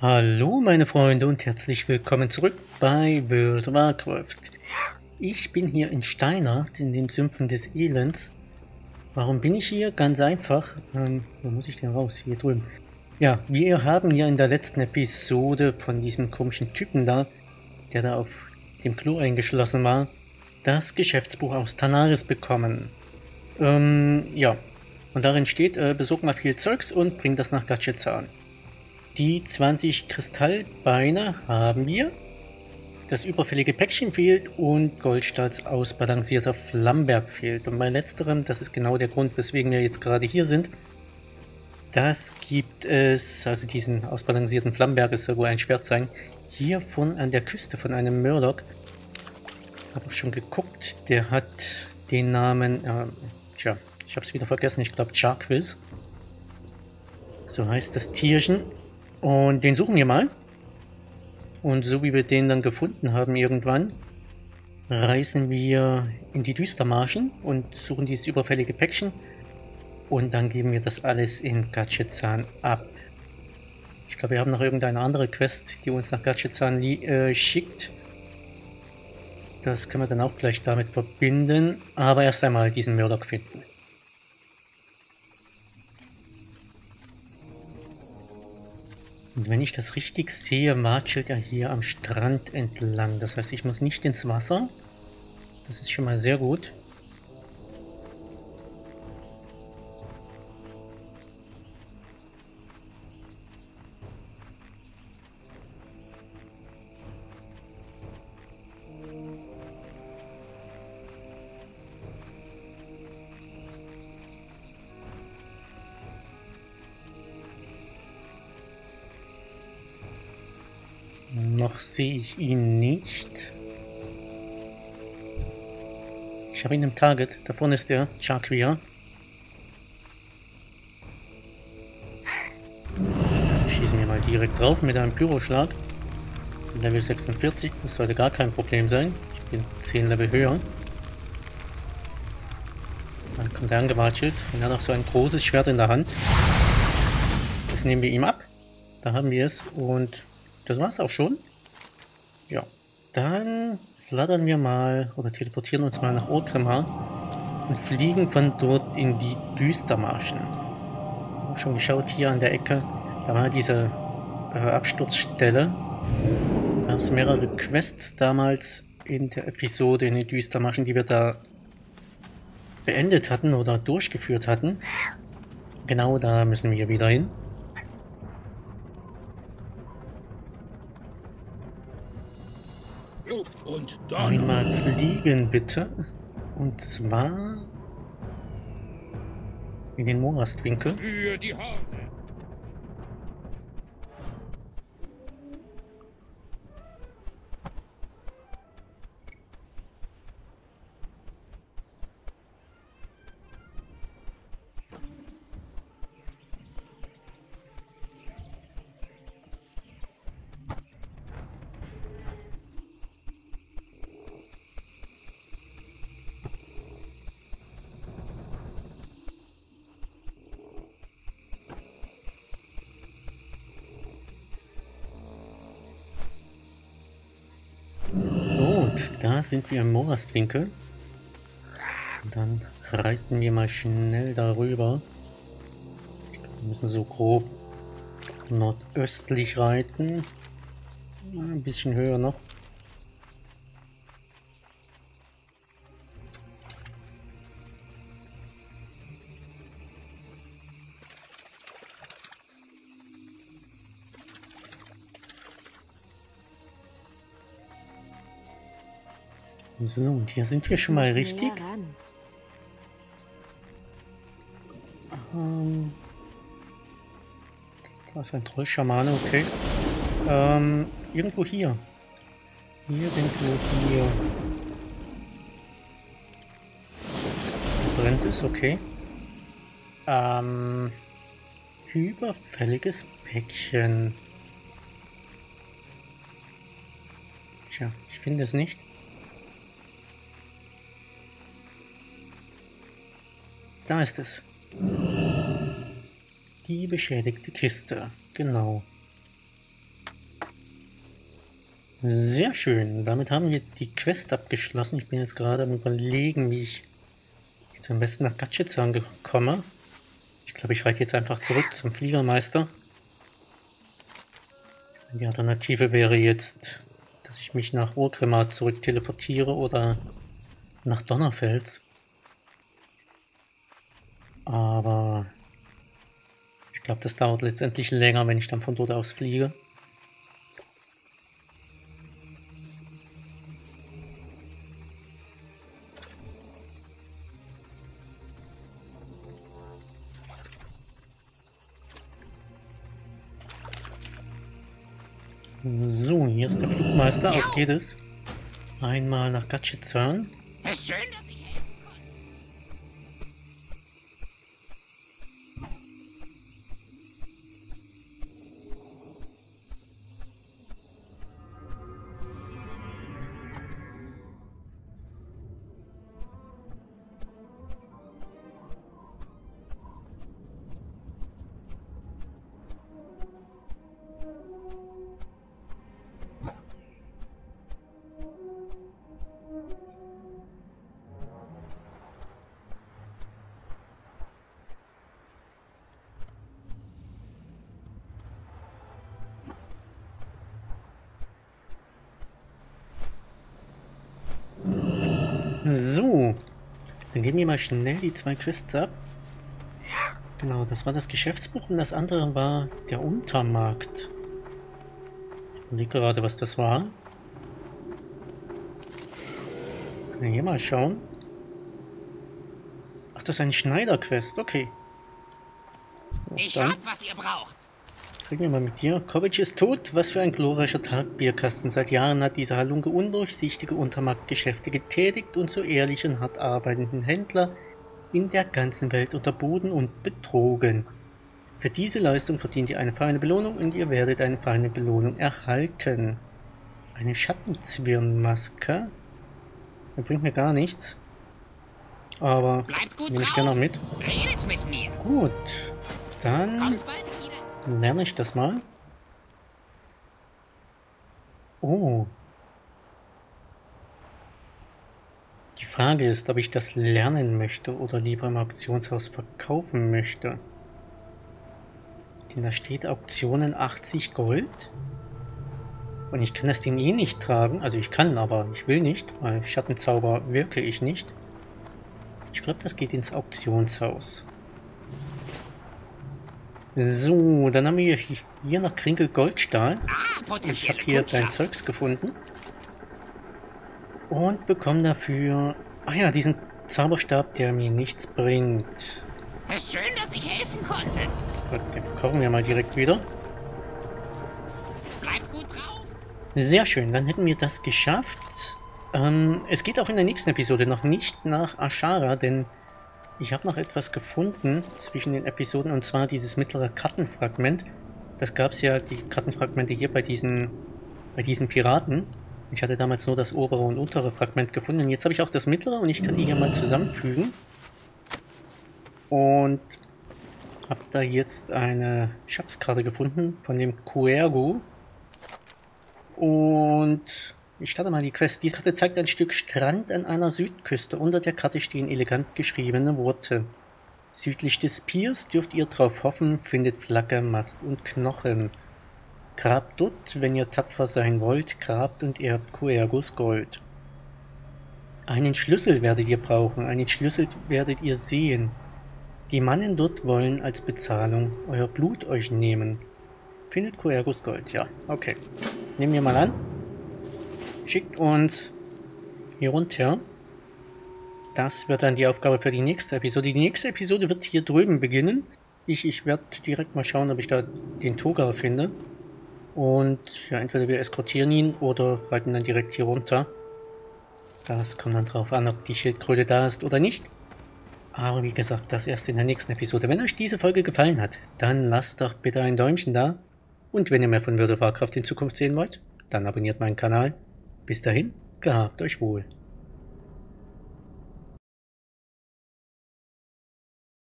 Hallo meine Freunde und herzlich willkommen zurück bei World of Warcraft. Ich bin hier in Steinart, in den Sümpfen des Elends. Warum bin ich hier? Ganz einfach. Wo muss ich denn raus? Hier drüben. Ja, wir haben ja in der letzten Episode von diesem komischen Typen da, der da auf dem Klo eingeschlossen war, das Geschäftsbuch aus Tanaris bekommen. Ja. Und darin steht, besorg mal viel Zeugs und bring das nach Gadgetzan. Die 20 Kristallbeine haben wir. Das überfällige Päckchen fehlt und Goldstahls ausbalancierter Flammberg fehlt. Und bei letzterem, das ist genau der Grund, weswegen wir jetzt gerade hier sind. Das gibt es, also diesen ausbalancierten Flammberg, es soll wohl ein Schwert sein, hier von an der Küste von einem Murloc. Habe auch schon geguckt, der hat den Namen, tja, ich habe es wieder vergessen, ich glaube Charquiz. So heißt das Tierchen. Und den suchen wir mal. Und so wie wir den dann gefunden haben irgendwann, reisen wir in die Düstermarschen und suchen dieses überfällige Päckchen. Und dann geben wir das alles in Gadgetzan ab. Ich glaube, wir haben noch irgendeine andere Quest, die uns nach Gadgetzan schickt. Das können wir dann auch gleich damit verbinden. Aber erst einmal diesen Murloc finden. Und wenn ich das richtig sehe, watschelt er hier am Strand entlang. Das heißt, ich muss nicht ins Wasser. Das ist schon mal sehr gut. Noch sehe ich ihn nicht. Ich habe ihn im Target. Da vorne ist der Charquiz. Schießen wir mal direkt drauf mit einem Pyroschlag. Level 46, das sollte gar kein Problem sein. Ich bin 10 Level höher. Dann kommt er angewatschelt und hat auch so ein großes Schwert in der Hand. Das nehmen wir ihm ab. Da haben wir es und das war's auch schon. Ja, dann flattern wir mal oder teleportieren uns mal nach Orgrimmar und fliegen von dort in die Düstermarschen. Ich hab schon geschaut, hier an der Ecke, da war diese Absturzstelle. Da gab es mehrere Quests damals in der Episode in den Düstermarschen, die wir da beendet hatten oder durchgeführt hatten. Genau da müssen wir wieder hin. Und einmal fliegen bitte. Und zwar in den Morastwinkel. Für die Horde. Da sind wir im Morastwinkel. Dann reiten wir mal schnell darüber. Wir müssen so grob nordöstlich reiten. Ein bisschen höher noch. So, und hier sind wir schon mal richtig. Da ist ein Trollschamane, okay. Irgendwo hier. Irgendwo hier. Brennt es, okay. Überfälliges Päckchen. Tja, ich finde es nicht. Da ist es. Die beschädigte Kiste. Genau. Sehr schön, damit haben wir die Quest abgeschlossen. Ich bin jetzt gerade am Überlegen, wie ich jetzt am besten nach Gadgetzan komme. Ich glaube, ich reite jetzt einfach zurück zum Fliegermeister. Die Alternative wäre jetzt, dass ich mich nach Orgrimmar zurück teleportiere oder nach Donnerfels. Aber ich glaube, das dauert letztendlich länger, wenn ich dann von dort aus fliege. So, hier ist der Flugmeister, auf geht es. Einmal nach Gadgetzan. Schön, dass ich helfen So, dann geben wir mal schnell die zwei Quests ab. Genau, das war das Geschäftsbuch und das andere war der Untermarkt. Ich überlege gerade, was das war. Können wir hier mal schauen. Ach, das ist eine Schneider-Quest, okay. Ich hab, was ihr braucht. Kriegen wir mal mit dir. Kovic ist tot. Was für ein glorreicher Tag, Bierkasten. Seit Jahren hat dieser Halunke undurchsichtige Untermarktgeschäfte getätigt und so ehrlich und hart arbeitenden Händler in der ganzen Welt unterboden und betrogen. Für diese Leistung verdient ihr eine feine Belohnung und ihr werdet eine feine Belohnung erhalten. Eine Schattenzwirnmaske? Das bringt mir gar nichts. Aber nehme ich gerne noch mit. Redet mit mir. Gut, dann lerne ich das mal. Oh. Die Frage ist, ob ich das lernen möchte oder lieber im Auktionshaus verkaufen möchte. Denn da steht Auktionen 80 Gold. Und ich kann das Ding eh nicht tragen. Also ich kann, aber ich will nicht, weil Schattenzauber wirke ich nicht. Ich glaube, das geht ins Auktionshaus. So, dann haben wir hier nach Krinkel Goldstahl. Ich habe hier dein Zeugs gefunden. Und bekomme dafür, ah ja, diesen Zauberstab, der mir nichts bringt. Schön, dass ich helfen konnte. Gut, den verkaufen wir mal direkt wieder. Bleibt gut drauf. Sehr schön, dann hätten wir das geschafft. Es geht auch in der nächsten Episode noch nicht nach Ashara, denn ich habe noch etwas gefunden zwischen den Episoden, und zwar dieses mittlere Kartenfragment. Das gab es ja, die Kartenfragmente hier bei diesen Piraten. Ich hatte damals nur das obere und untere Fragment gefunden. Und jetzt habe ich auch das mittlere und ich kann die hier mal zusammenfügen. Und habe da jetzt eine Schatzkarte gefunden von dem Koergu. Und ich starte mal die Quest. Diese Karte zeigt ein Stück Strand an einer Südküste. Unter der Karte stehen elegant geschriebene Worte. Südlich des Piers dürft ihr drauf hoffen, findet Flagge, Mast und Knochen. Grabt dort, wenn ihr tapfer sein wollt, grabt und erbt Coergus Gold. Einen Schlüssel werdet ihr brauchen, einen Schlüssel werdet ihr sehen. Die Mannen dort wollen als Bezahlung euer Blut euch nehmen. Findet Coergus Gold, ja, okay. Nehmen wir mal an. Schickt uns hier runter. Das wird dann die Aufgabe für die nächste Episode. Die nächste Episode wird hier drüben beginnen. Ich werde direkt mal schauen, ob ich da den Togar finde. Und ja, entweder wir eskortieren ihn oder reiten dann direkt hier runter. Das kommt dann drauf an, ob die Schildkröte da ist oder nicht. Aber wie gesagt, das erst in der nächsten Episode. Wenn euch diese Folge gefallen hat, dann lasst doch bitte ein Däumchen da. Und wenn ihr mehr von World of Warcraft in Zukunft sehen wollt, dann abonniert meinen Kanal. Bis dahin, gehabt euch wohl.